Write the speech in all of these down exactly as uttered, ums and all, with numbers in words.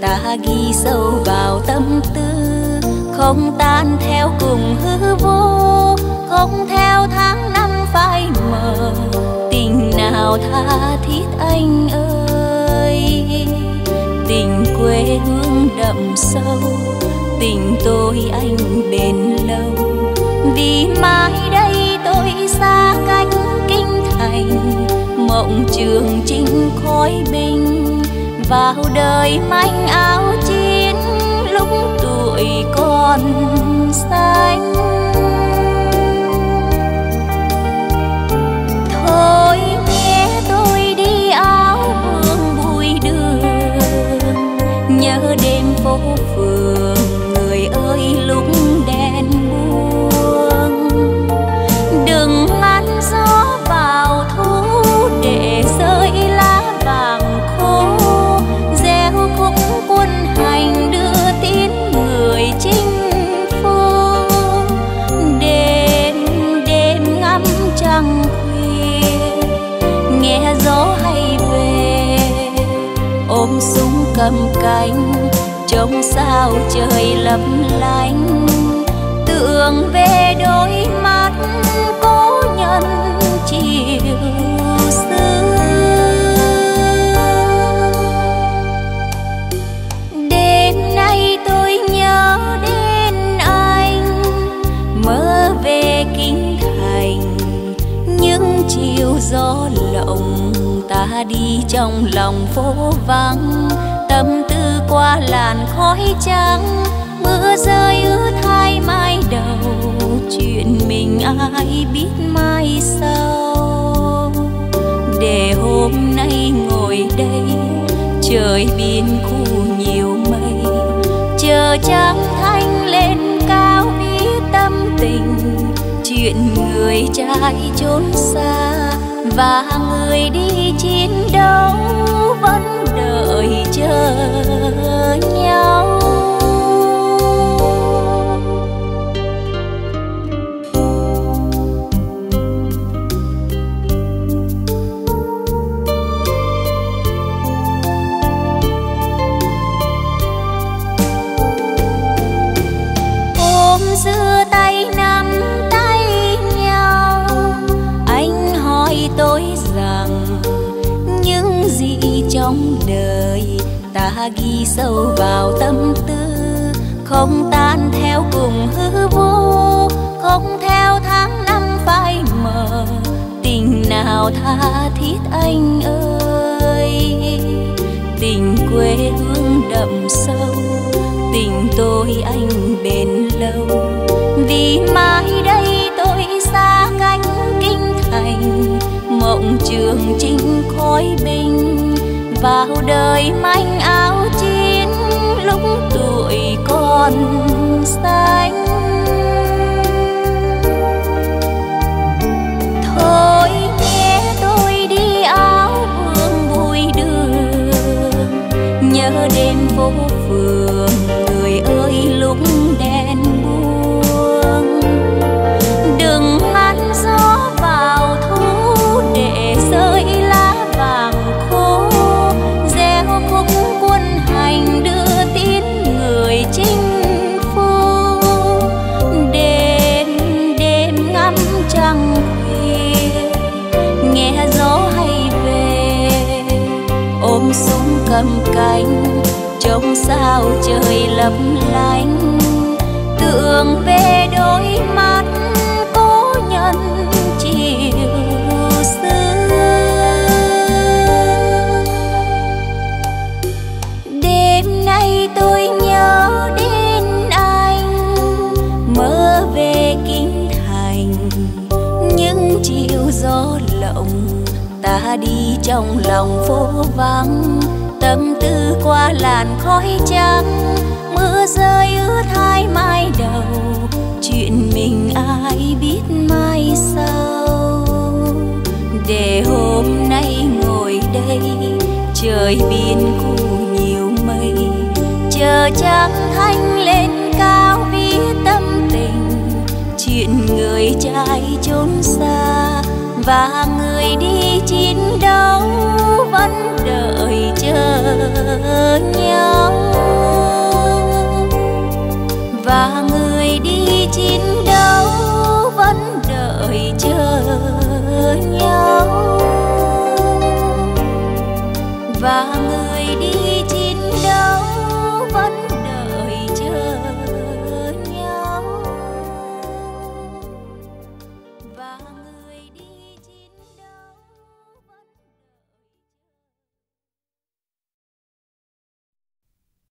ta ghi sâu vào tâm tư, không tan theo cùng hư vô, không theo tháng năm phai mờ. Tình nào tha thiết anh ơi, tình quê hương đậm sâu, tình tôi anh bền lâu. Vì mãi đây tôi xa cách kinh thành, mộng trường chinh khói binh, vào đời manh áo chiến lúc tuổi còn xanh. Thôi nhé tôi đi áo vương bụi đường, nhớ đêm phố phường người ơi lúc đèn buông. Đừng ngăn gió vào thu để rơi lá vàng khô, gieo khúc quân hành đưa tin người chinh phu. Đêm đêm ngắm trăng khuya, nghe gió hay về ôm súng cầm cánh, trông sao trời lấp lánh, tưởng về đôi mắt cố nhân chiều xưa. Đêm nay tôi nhớ đến anh, mơ về kinh thành những chiều gió lộng. Ta đi trong lòng phố vắng, tâm tư qua làn khói trắng, mưa rơi ướt hai mái đầu, chuyện mình ai biết mai sau. Để hôm nay ngồi đây trời biên khu nhiều mây, chờ trăng thanh lên cao biết tâm tình, chuyện người trai trốn xa và người đi chiến đấu vẫn đợi chờ nhau. Ôm giữa tay nắm tay nhau, anh hỏi tôi rằng những gì trong đời ta ghi sâu vào tâm tư, không tan theo cùng hư vô, không theo tháng năm phai mờ. Tình nào tha thiết anh ơi, tình quê hương đậm sâu, tình tôi anh bền lâu. Vì mãi đây tôi xa cánh kinh thành, mộng trường chinh khói binh, vào đời manh áo chiến lúc tuổi còn xanh. Thôi nhé tôi đi áo vương bụi đường, nhớ đêm phố phường người ơi lúc đèn buông. Đừng ngăn gió vào thu để rơi lá vàng, đưa tin người chinh phu. Đêm đêm ngắm trăng khuya, nghe gió hay về ôm súng cầm cánh, trông sao trời lấp lánh, tưởng về đôi mắt cố nhân chiều. Tôi nhớ đến anh, mơ về kinh thành những chiều gió lộng. Ta đi trong lòng phố vắng, tâm tư qua làn khói trắng, mưa rơi ướt hai mái đầu, chuyện mình ai biết mai sau. Để hôm nay ngồi đây trời biên khu nhiều mây, chờ trăng thanh lên cao ví tâm tình, chuyện người trai trốn xa và người đi chiến đấu vẫn đợi chờ. chờ nhau, và người đi chiến đấu vẫn đợi chờ nhau, và người đi chiến đấu vẫn đợi chờ nhau, và người đi chiến đấu vẫn...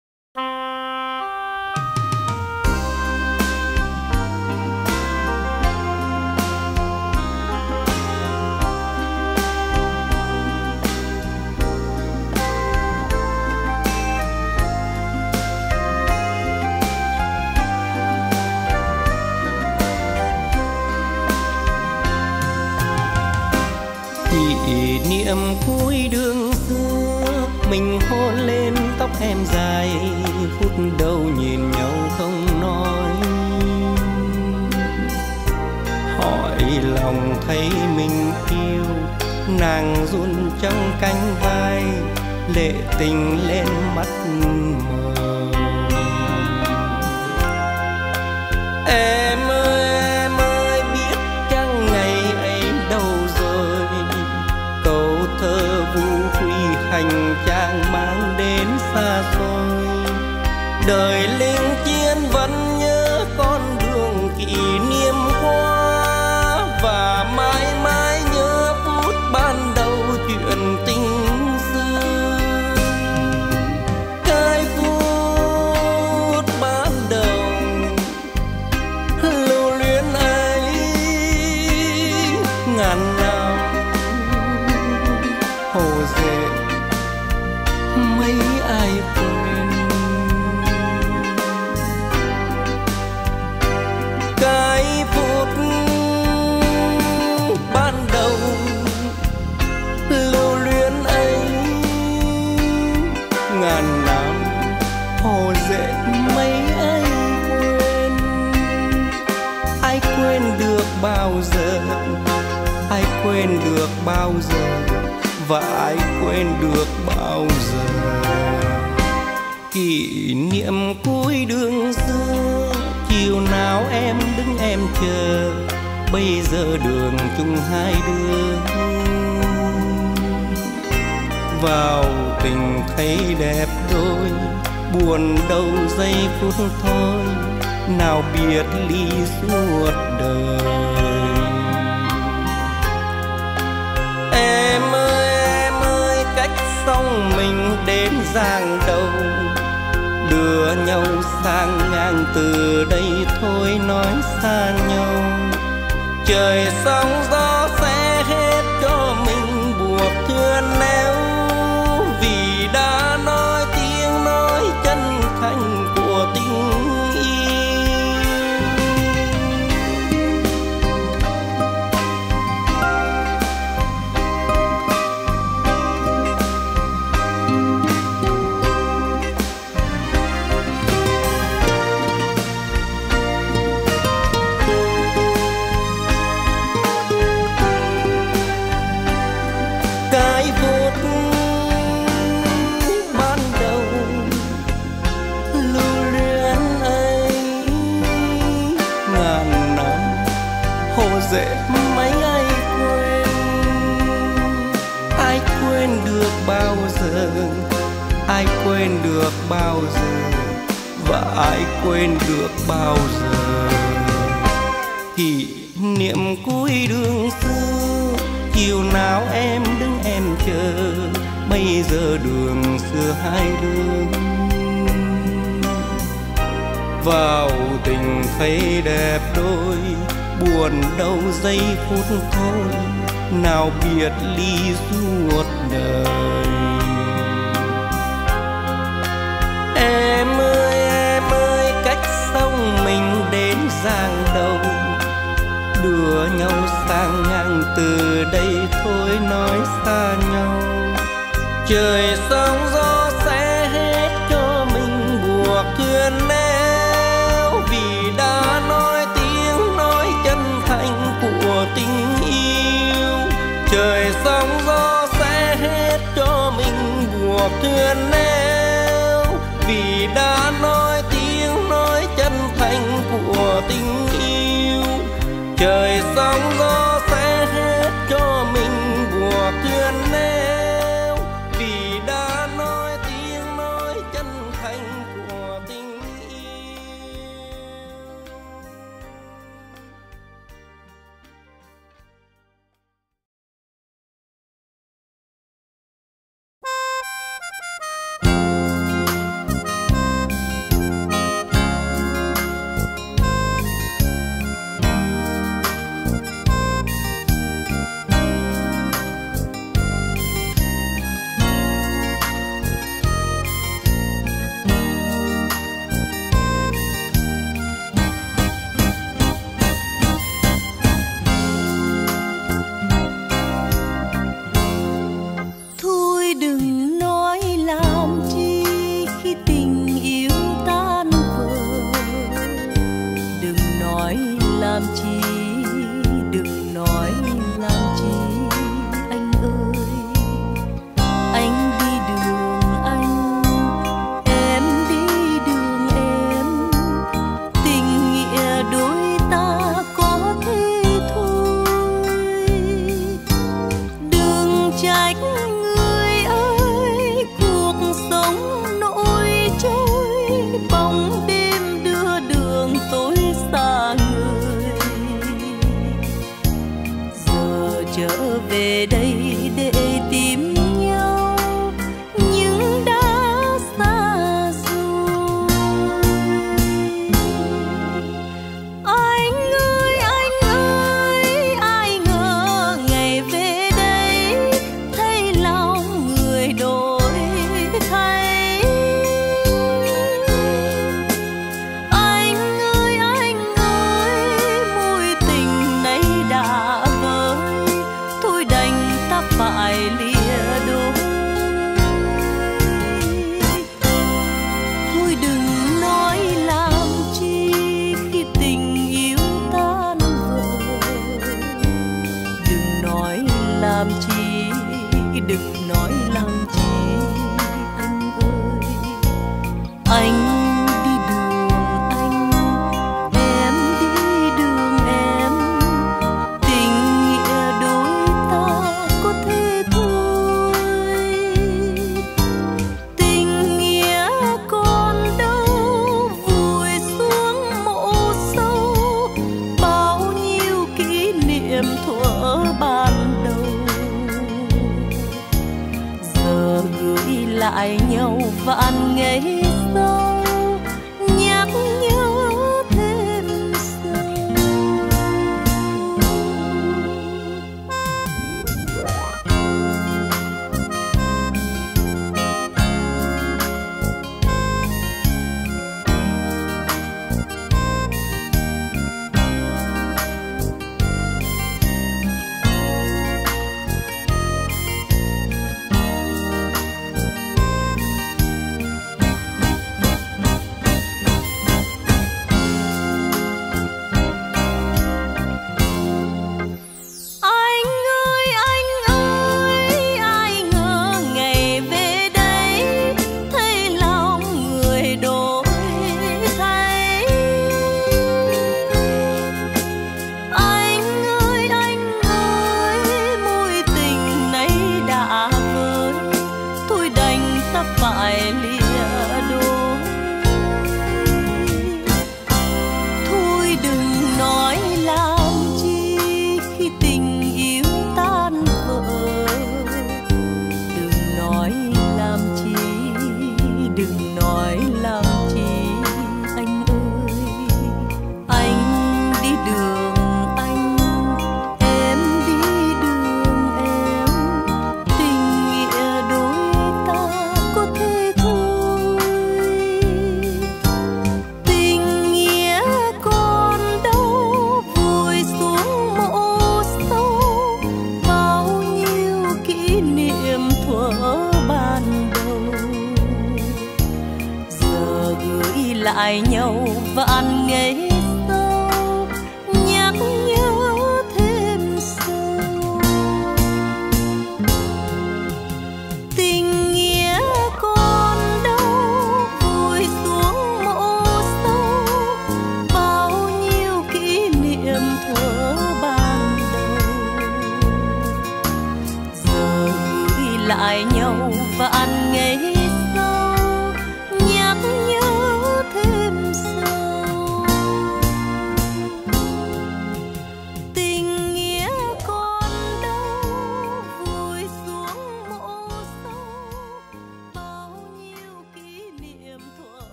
Kỷ niệm cuối đường xưa, mình hôn lên tóc em dài, phút đầu nhìn nhau không nói, hỏi lòng thấy mình yêu. Nàng run trong cánh vai, lệ tình lên mắt mờ. Em ơi em ơi, biết chăng ngày ấy đâu rồi, câu thơ vu quy hành trang mang đến xa xôi. Đời linh chiến vẫn nhớ con đường kỷ niệm qua, và mãi mãi nhớ phút ban đầu chuyện tình xưa. Cái phút ban đầu lưu luyến ấy ngàn năm hồ dệ mấy ai quên. Cái phút ban đầu lưu luyến ấy ngàn năm hồ dễ mấy ai quên. Ai quên được bao giờ, ai quên được bao giờ, và ai quên được bao giờ. Kỷ niệm cuối đường xưa, chiều nào em đứng em chờ, bây giờ đường chung hai đứa. Vào tình thấy đẹp đôi, buồn đâu giây phút thôi, nào biệt ly suốt đời. Em ơi em ơi, cách sông mình đến Giang Đầu, đưa nhau sang ngang từ đây thôi nói xa nhau. Trời sóng gió sẽ hết cho mình buộc thưa néo, vì đã nói tiếng nói chân thành của tình dễ mấy ai quên. Ai quên được bao giờ, ai quên được bao giờ, và ai quên được bao giờ. Kỷ niệm cuối đường xưa, chiều nào em đứng em chờ, bây giờ đường xưa hai đứa. Vào tình thấy đẹp đôi, buồn đâu giây phút thôi, nào biệt ly suốt đời. Em ơi em ơi, cách sông mình đến Giang Đầu, đưa nhau sang ngang từ đây thôi nói xa nhau. Trời sóng gió sẽ hết cho mình buộc thuyền neo, vì đã nói thành của tình yêu. Trời sóng gió sẽ hết cho mình buộc thương neo, vì đã nói tiếng nói chân thành của tình yêu. Trời sóng gió sẽ hết cho mình bùa thương neo, vì đã nói tiếng nói chân thành của tình yêu.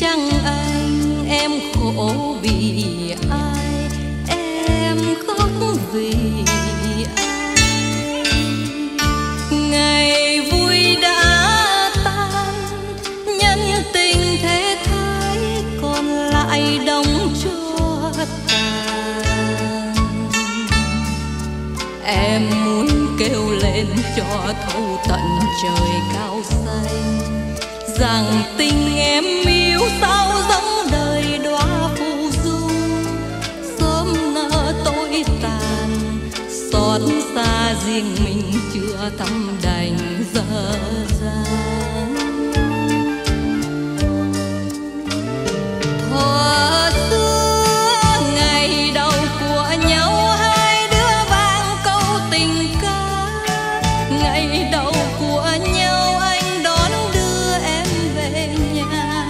chăng anh, em khổ vì ai, em khóc vì ai. Ngày vui đã tan, nhân tình thế thái còn lại đóng cho tàn. Em muốn kêu lên cho thấu tận trời cao xanh rằng tình em yêu sao giống đời đóa phù du, sớm nở tối tàn, xót xa riêng mình chưa thắm đành dở dang. Thuở xưa ngày đầu của nhau hai đứa vang câu tình ca, ngày đầu của nhau anh đón đưa em về nhà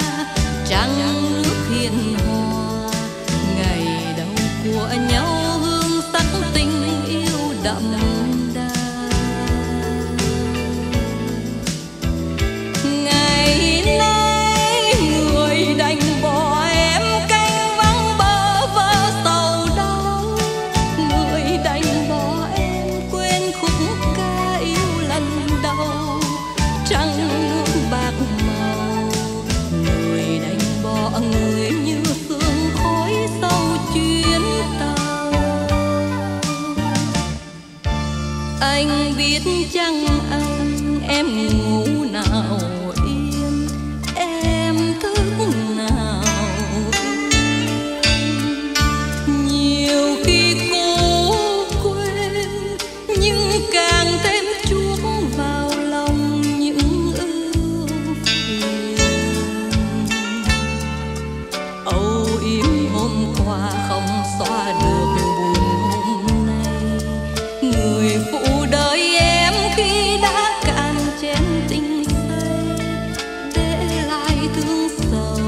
trăng nước hiền hòa, ngày đầu của nhau hương sắc tình yêu đậm đà. Ngày nay người đành bỏ em canh vắng bơ vơ sầu đau, người đành bỏ em quên khúc ca yêu lần đầu trăng nước bạc màu, người đành bỏ người như sương khói sau chuyến tàu. Anh biết chăng anh, em ngủ nào yên, em thức nào yên. Nhiều khi cố quên nhưng càng thêm chuốc vào lòng những ưu phiền. Âu yếm hôm qua không xóa được buồn hôm nay, người phụ đời em khi đã cạn chén tình say để lại thương sầu,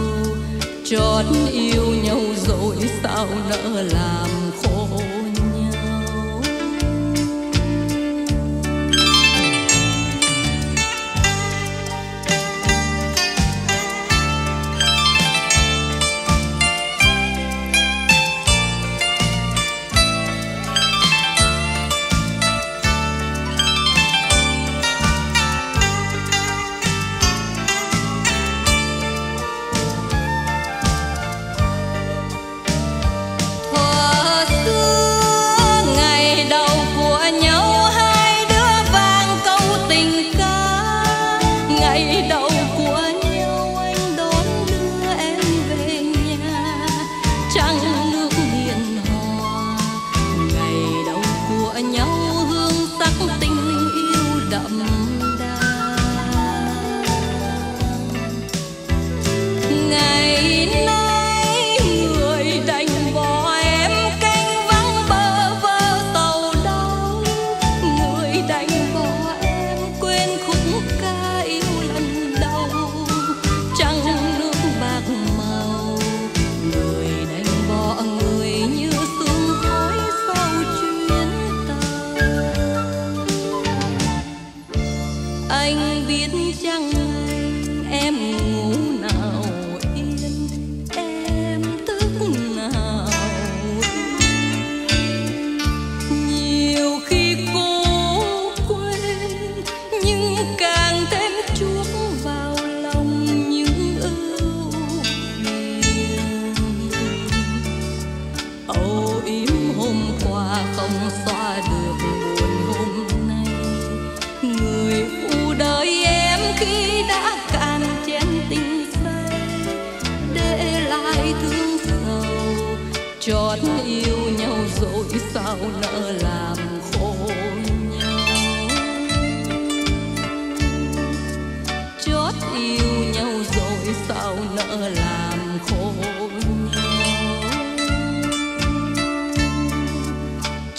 trót yêu nhau rồi sao nỡ làm khổ nhau. Thuở xưa ngày đầu của nhau hai đứa vang câu tình ca, ngày đầu của nhau anh đón đưa em về nhà trăng nước hiền hòa, ngày đầu của nhau hương sắc tình yêu đậm đà. Ngày nay người đành bỏ em canh vắng bơ vơ sầu đau, người đành bỏ em quên khúc ca yêu lần đầu trăng nước bạc màu, người đành bỏ người như sương khói sau chuyến tàu. Anh biết chăng anh, em ngủ nào yên, em thức nào yên. Nhiều khi cố quên nhưng càng thêm chuốc vào lòng những ưu phiền. Âu yếm hôm qua không xóa được buồn hôm nay, người phụ đời em khi đã cạn chén tình say để lại thương sầu, trót yêu nhau rồi sao nỡ làm khổ nhau, trót yêu nhau rồi sao nỡ làm khổ nhau,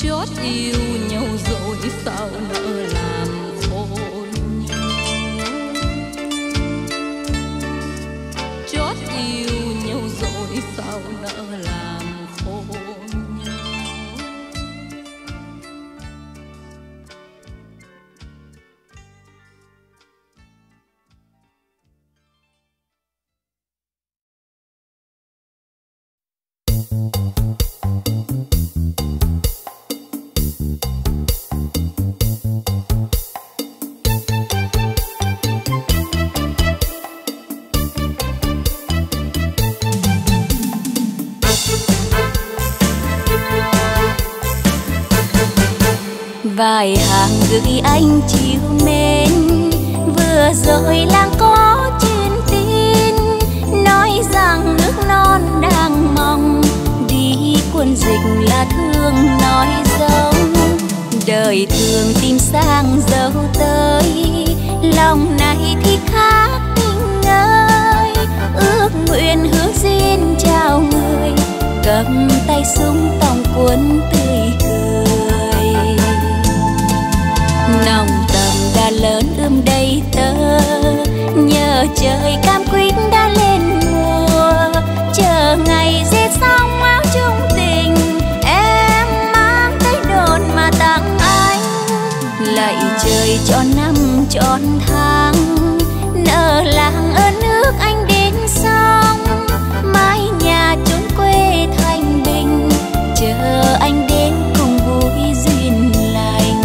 trót yêu nhau rồi sao nỡ làm khổ nhau, trót yêu nhau rồi sao nỡ làm khổ nhau. Vài hàng gửi anh chiều mến, vừa rồi làng có truyền tin nói rằng nước non đang mong đi quân dịch là thương nói dông. Đời thường tìm sang dấu tới, lòng này thì khác tình ơi. Ước nguyện hứa duyên chào người, cầm tay súng tòng cuốn tươi cười. Nòng tầm đã lớn ươm đầy tơ, nhờ trời cam quýt đã lên mùa. Chờ ngày rét xong áo chung tình, em mang tới đồn mà tặng anh. Lạy trời cho năm trọn tháng, nợ làng ơn nước anh đến xong. Mái nhà chốn quê thanh bình, chờ anh đến cùng vui duyên lành.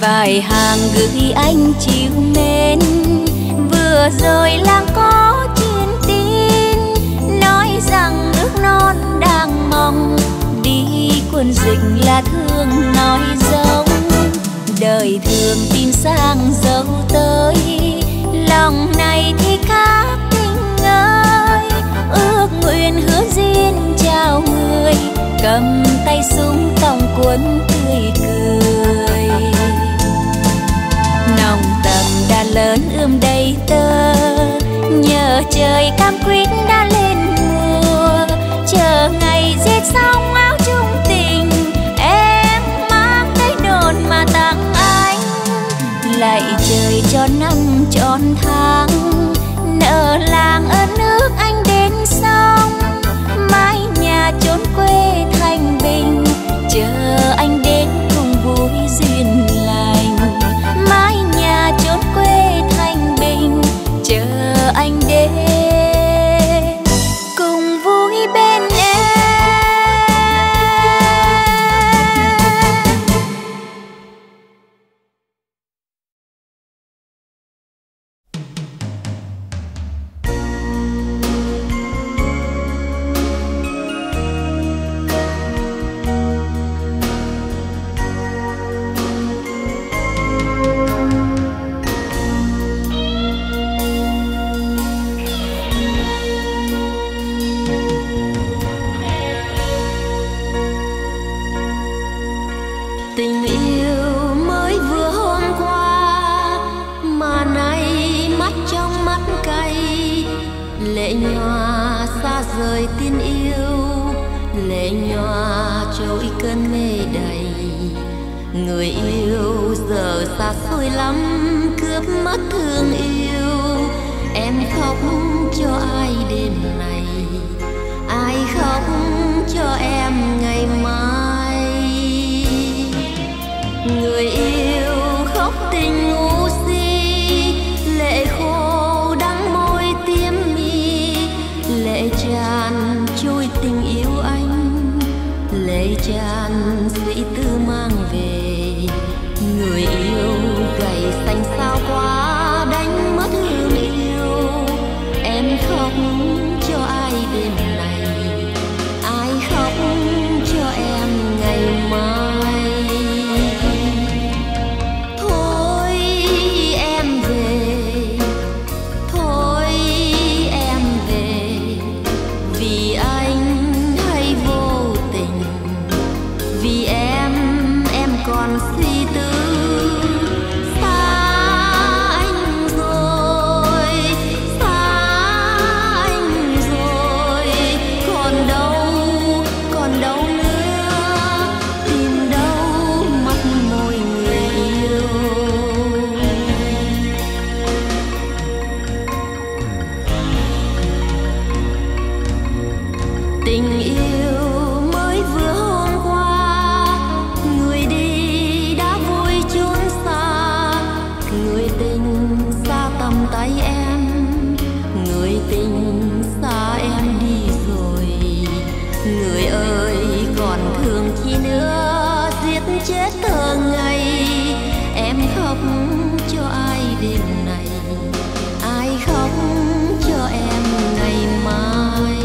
Vài hàng gửi anh chiều mến, vừa rồi làng có truyền tin nói rằng nước non đang mong đi quân dịch là thương nói dông. Đời thường tìm sang dấu tới, lòng này thì khác tình ơi. Ước nguyện hứa duyên chào người, cầm tay súng tòng cuốn tươi cười. Nòng tầm đã lớn ươm đầy tơ, nhờ trời cam quýt đã lên mùa. Chờ ngày rét xong áo chung tình, em mang tới đồn mà tặng anh. Lạy trời cho năm trọn tháng, nợ làng ơn nước anh đến xong. Mái nhà chốn quê thanh bình, chờ anh đến cùng vui duyên lành. Mái nhà chốn quê thanh bình, chờ anh đến. Người tình xa cầm tay em, người tình xa em đi rồi. Người ơi còn thương chi nữa, giết chết thơ ngày. Em khóc cho ai đêm này, ai khóc cho em ngày mai.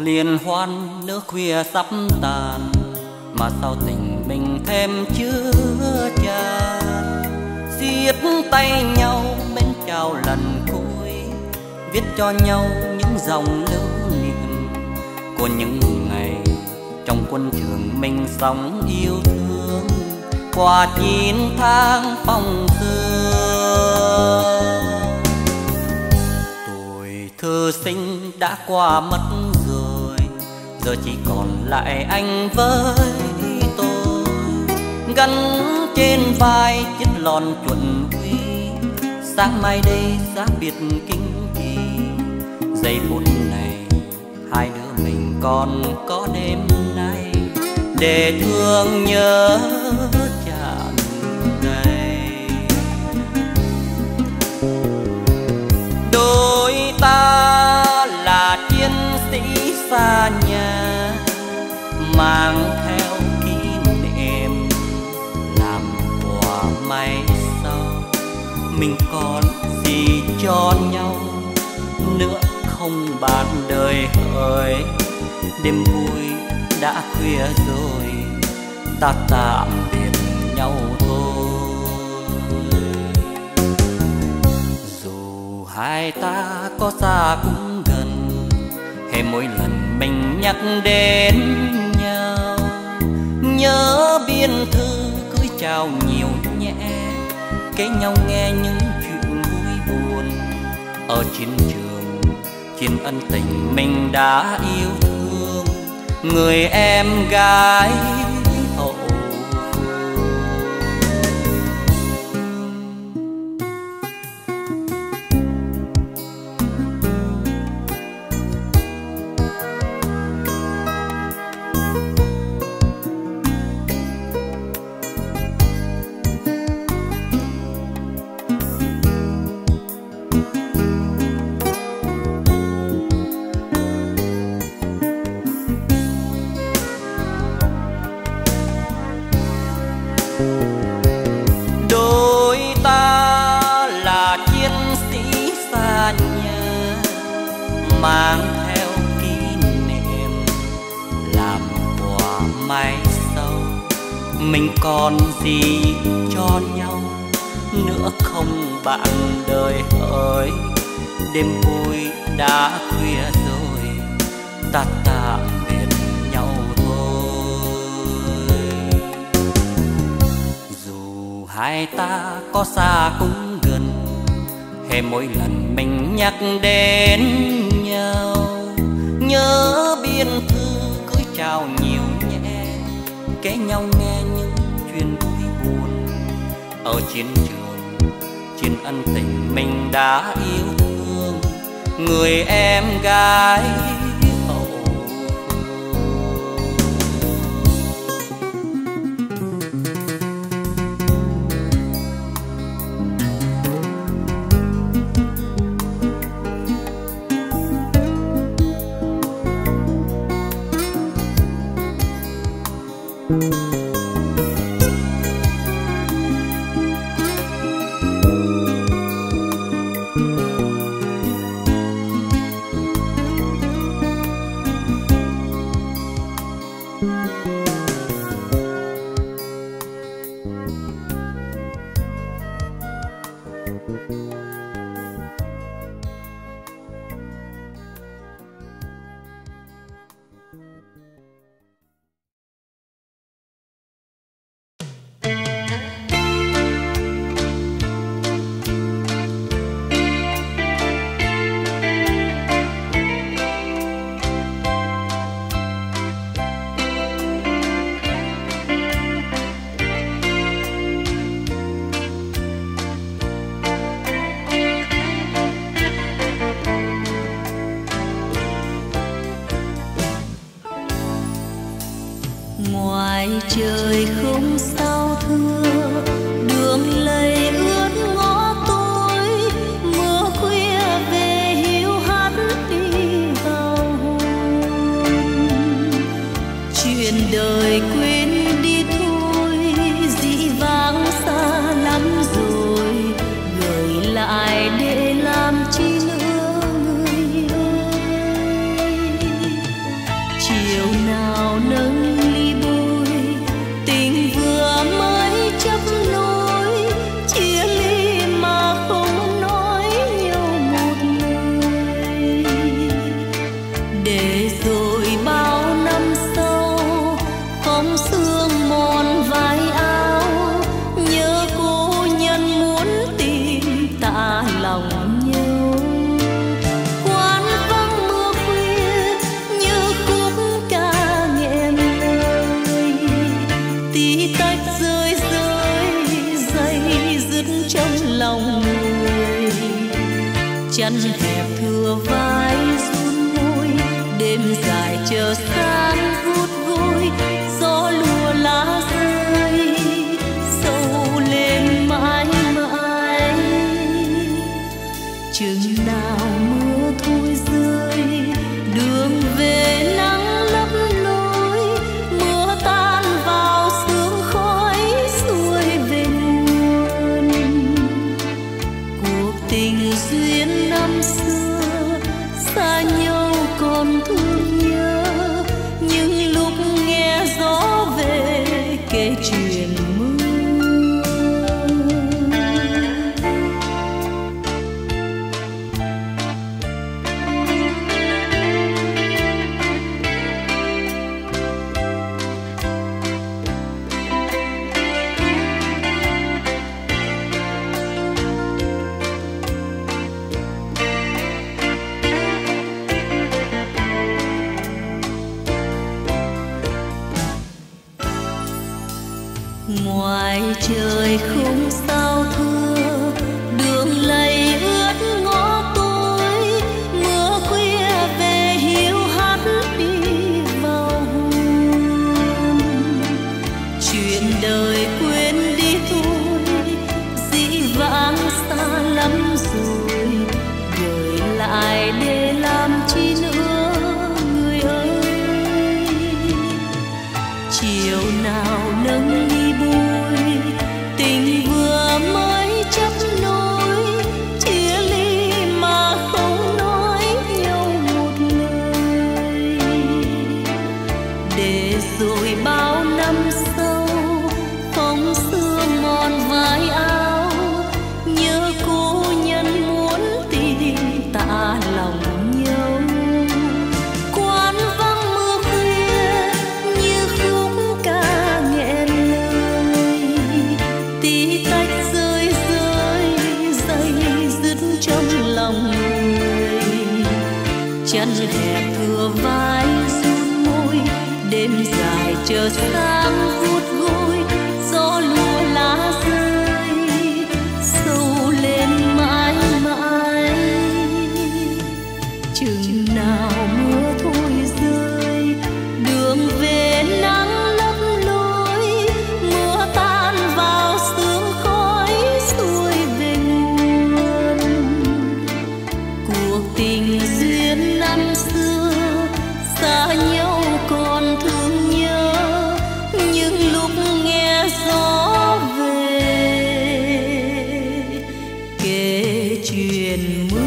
Liên hoan nước khuya sắp tàn, mà sao tình mình thêm chưa tràn. Siết tay nhau bên chào lần cuối, viết cho nhau những dòng lưu niệm của những ngày trong quân trường mình sống yêu thương. Qua chín tháng phong sương, tuổi thư sinh đã qua mất. Giờ chỉ còn lại anh với tôi, gắn trên vai chiếc lon chuẩn quy. Sáng mai đây giá biệt kinh kỳ, giây phút này hai đứa mình còn có đêm nay để thương nhớ tràn đầy. Đôi ta là chiến sĩ xa nhà, mang theo kỷ niệm làm quà mai sau. Mình còn gì cho nhau nữa không không bạn đời hỡi. Đêm vui đã khuya rồi, ta tạm biệt nhau thôi. Dù hai ta có xa cũng gần, hay mỗi lần mình nhắc đến nhau, nhớ biên thư cưới chào nhiều nhẹ, kể nhau nghe những chuyện vui buồn. Ở chiến trường chiến ân tình mình đã yêu thương người em gái hậu. Mình còn gì cho nhau nữa không bạn đời ơi. Đêm vui đã khuya rồi, ta tạm biệt nhau thôi. Dù hai ta có xa cũng gần, hay mỗi lần mình nhắc đến nhau, nhớ biên thư cưới chào nhiều nhẹ, kể nhau nghe ở chiến trường chiến ân tình mình đã yêu thương người em gái hậu. Tình duyên năm xưa xa ngoài trời không sao thưa, đường lầy ướt ngõ tối, mưa khuya về hiu hắt đi vào hồn. Chuyện đời quên đi thôi, dĩ vãng xa lắm rồi, gửi lại để làm chi nữa người ơi. Chiều nào nâng ly bụi, tình vừa mới chấp nối, chia ly mà không nói nhau một lời. Để rồi bao năm sau, phóng sương mòn vai áo, nhớ cố nhân muốn tìm tạ lòng. Chân hẹp thừa vai run môi, đêm dài chờ sáng vút gối, gió lùa lá rơi sâu lên mãi mãi. Chừng nào mưa thôi rơi, đường về nắng lấp lối, mưa tan vào sương khói xuôi về nguồn. Cuộc tình năm xưa xa nhau còn thương nhớ, nhưng lúc nghe gió về kể chuyện mưa.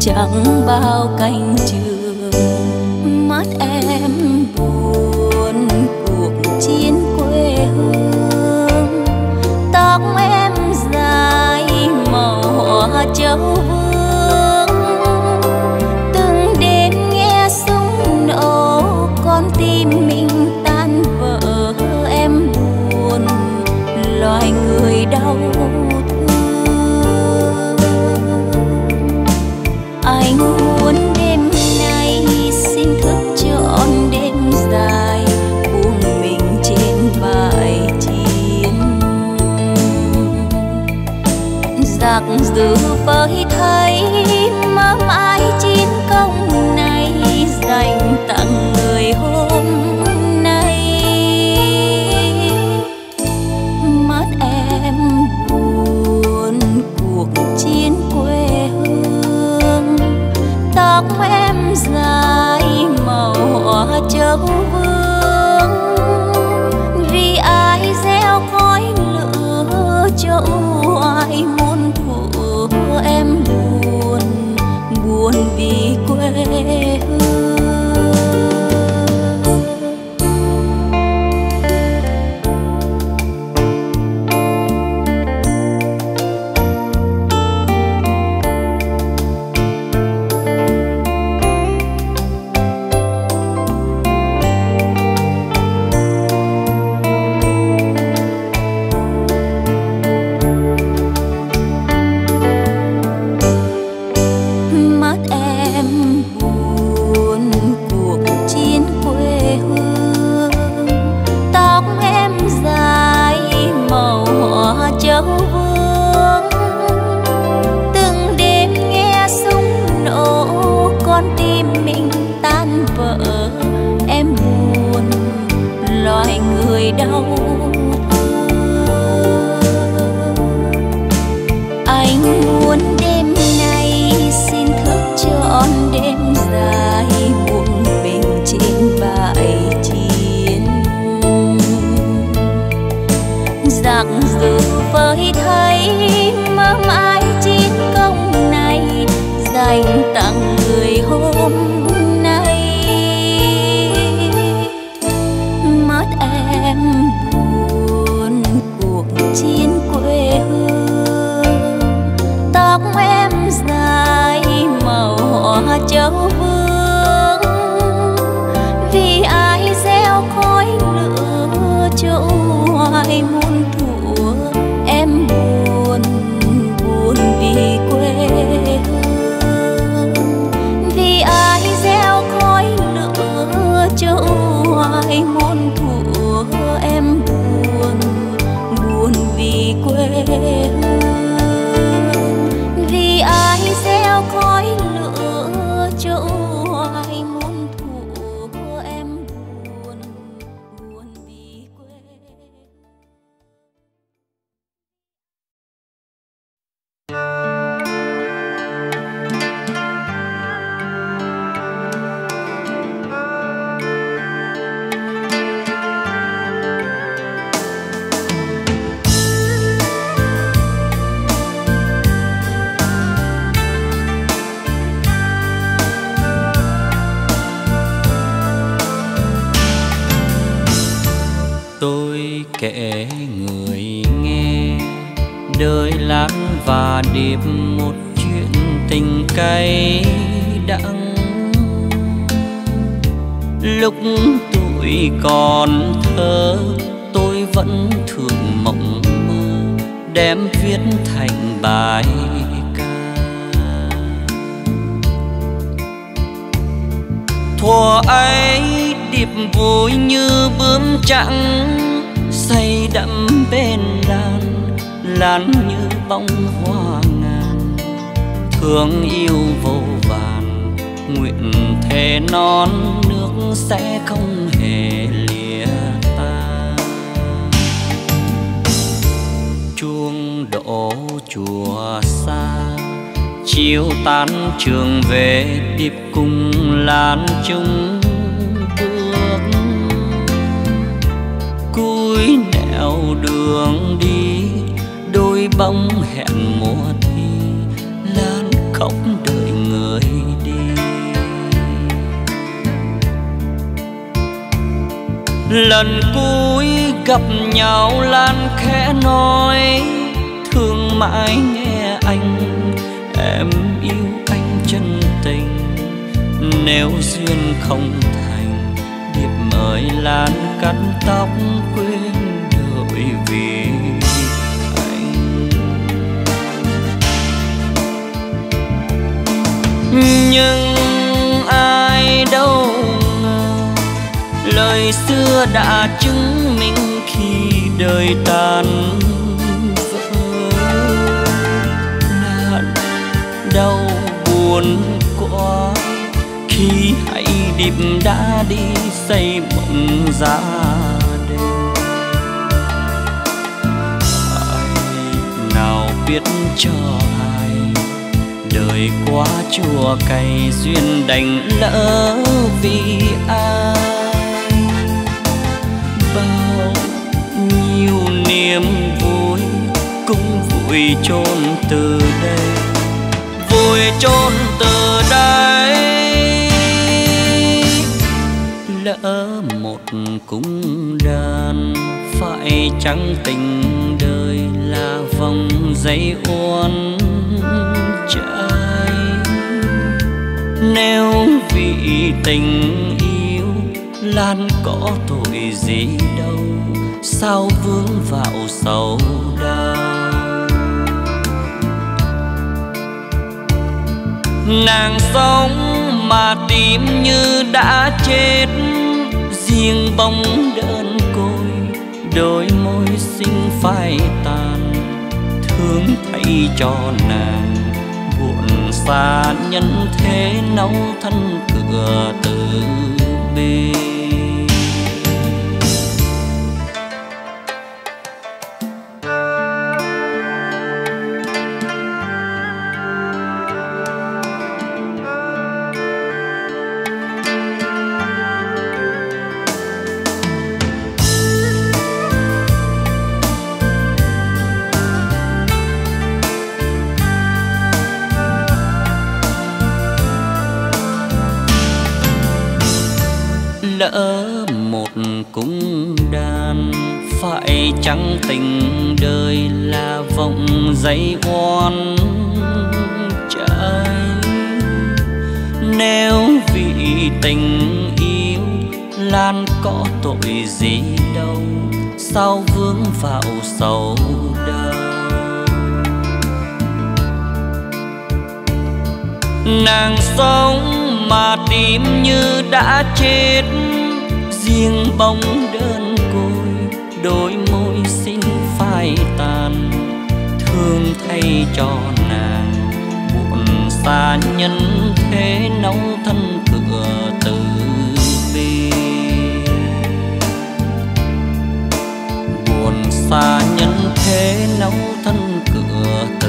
Chẳng bao cánh trường mắt em buồn cuộc chiến quê hương, tóc em dài màu hoa châu vương. Từng đêm nghe súng nổ con tim mình tan vỡ, em buồn loài người đau. Anh muốn đêm nay xin thức trọn đêm dài, buông mình trên bãi chiến. Giặc dữ với thấy mà mãi chiến công này dành tặng người hôm nay. Mắt em buồn cuộc chiến quê hương, tóc em dài màu hoa châu vương. Vì ai gieo khói lửa cho ai muôn thuở, em buồn buồn vì quê hương. trọn đêm dài buồn mình trên bãi chiến giặc dữ với thấy mong ai chiến công này dành tặng người hôm nay mất em buồn cuộc chiến quê hương tóc em dài màu hoa châu vương vì ai gieo khói lửa châu hoài muôn thuở em buồn buồn vì quê hương vì ai gieo khói lửa châu hoài muôn thuở em buồn buồn vì quê hương vì ai gieo khói lửa châu hoài muôn thuở em buồn buồn vì quê kể người nghe đời lãng và điệp một chuyện tình cay đắng lúc tuổi còn thơ tôi vẫn thường mộng mơ đem viết thành bài ca thuở ấy điệp vui như bướm trắng say đậm bên lan lan như bông hoa ngàn thương yêu vô vàn nguyện thề non nước sẽ không hề lìa ta chuông đổ chùa xa chiều tan trường về điệp cùng lan chung cúi nẻo đường đi đôi bóng hẹn mùa thi lan khóc đợi người đi lần cuối gặp nhau lan khẽ nói thương mãi nghe anh em yêu anh chân tình nếu duyên không thành điệp mời lan cắt tóc quên đợi vì anh nhưng ai đâu ngờ lời xưa đã chứng minh khi đời tàn vỡ nạn đau buồn quá khi hãy điệp đã đi xây mộng ra nào biết cho ai đời quá chua cay duyên đành lỡ vì ai bao nhiêu niềm vui cũng vùi chôn từ đây vùi chôn từ đây lỡ một cung đàn phải chẳng tình đời là vòng dây uốn trai nếu vì tình yêu Lan có tội gì đâu sao vướng vào sầu đau nàng sống mà tim như đã chết riêng bóng đơn côi đôi môi xinh phai tàn thương thay cho nàng buồn xa nhân thế nấu thân cửa từ bê lỡ một cung đàn, phải chăng tình đời là vọng dây oan trái? Nếu vì tình yêu Lan có tội gì đâu, sao vướng vào sầu đau? Nàng sống mà tim như đã chết, riêng bóng đơn côi đôi môi xin phai tàn. Thương thay cho nàng buồn xa nhân thế, nóng thân cửa từ bi. Buồn xa nhân thế, nóng thân cửa từ bi.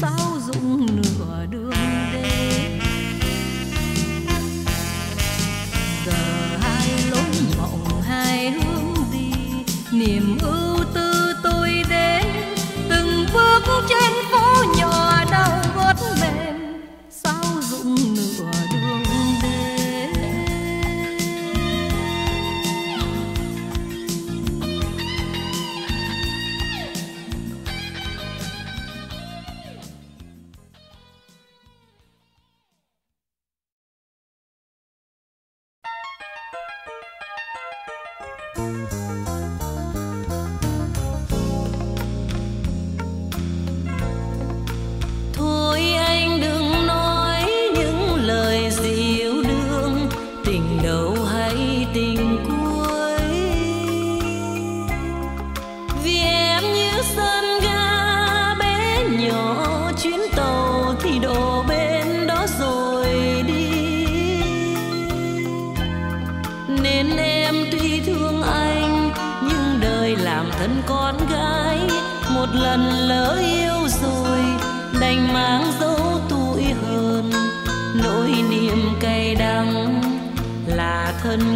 Sao dũng nửa đường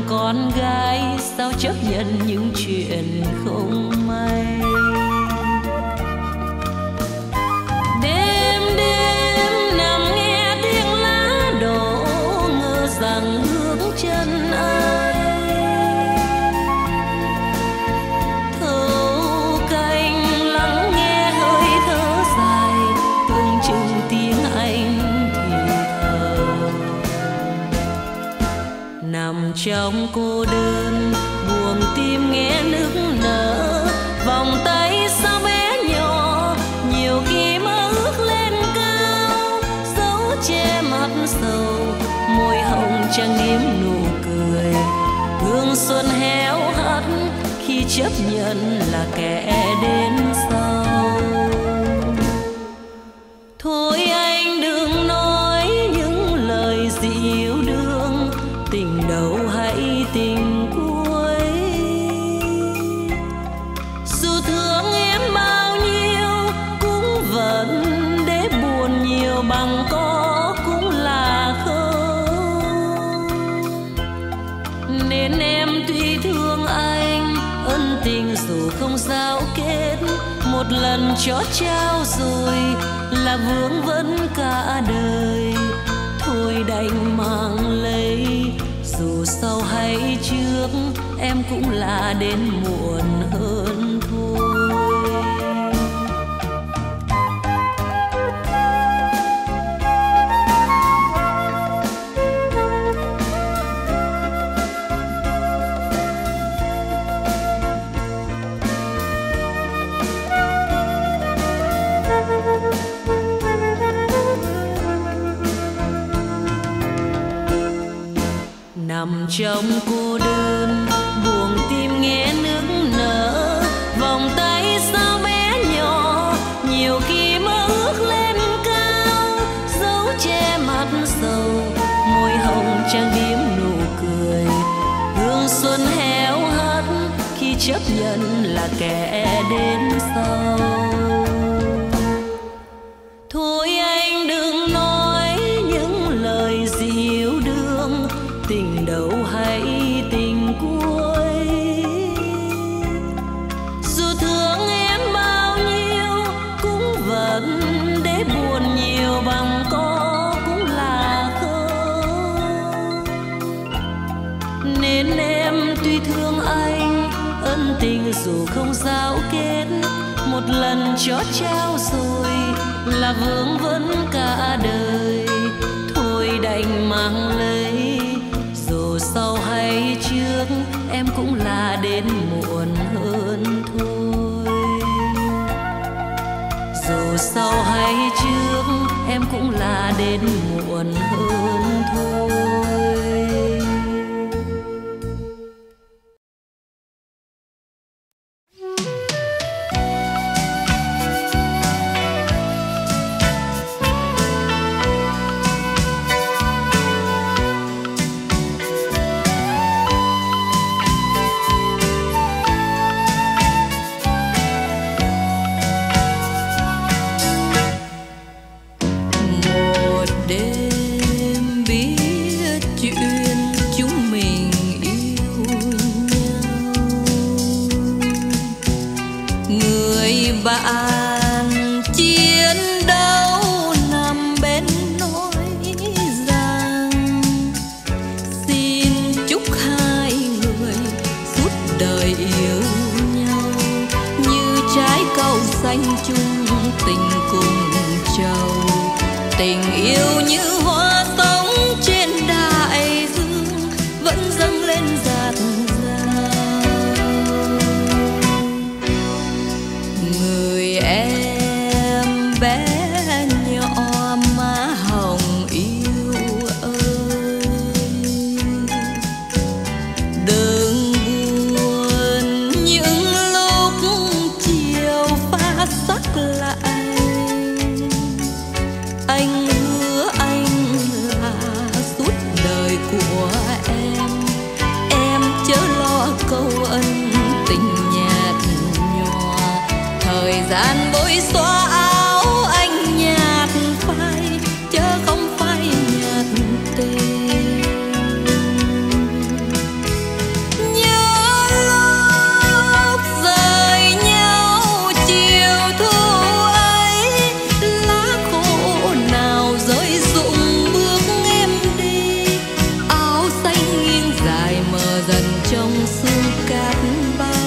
Con gái sao chấp nhận những chuyện không may. Đêm đêm nằm nghe tiếng lá đổ, ngờ rằng bước chân ai. Thâu canh lắng nghe hơi thở dài, tưởng chừng tiếng anh thì thờ. Nằm trong cô đơn buồn tim nghe nức nở, vòng tay sao bé nhỏ nhiều khi mơ ước lên cao, dấu che mặt sầu môi hồng chẳng điếm nụ cười, hương xuân héo hắt khi chấp nhận là kẻ đến sau. Thôi anh đừng nói những lời gì yêu đương, tình đầu hãy tình một lần cho trao rồi là vướng vấn cả đời. Thôi đành mang lấy, dù sau hay trước em cũng là đến muộn hơn thôi. Nằm trong cô đơn buồn tim nghe nức nở, vòng tay sao bé nhỏ nhiều khi mơ ước lên cao, dấu che mặt sầu môi hồng trang điểm nụ cười, hương xuân héo hắt khi chấp nhận là kẻ đến sau. Thôi anh đừng nói những lời gì yêu đương, tình đầu hay tình cuối. Dù thương em bao nhiêu cũng vẫn để buồn nhiều bằng có cũng là không. Nên em tuy thương anh, ân tình dù không giao kết, một lần cho trao rồi là vướng vấn cả đời. Thôi đành mang lấy, dù sau hay trước em cũng là đến muộn hơn thôi. Dù sau hay trước em cũng là đến muộn hơn thôi. Day của em, em chớ lo câu ân tình nhạt nhòa. Thời gian bối xóa áo anh nhạt phai, chớ không phai nhạt tên. Nhớ lúc rời nhau chiều thu ấy, lá khô nào rơi rụng bước em đi. Áo xanh nghiêng dài mờ dần trong sương cát bay.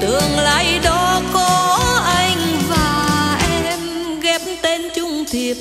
Tương lai đó có anh và em ghép tên chung thiệp.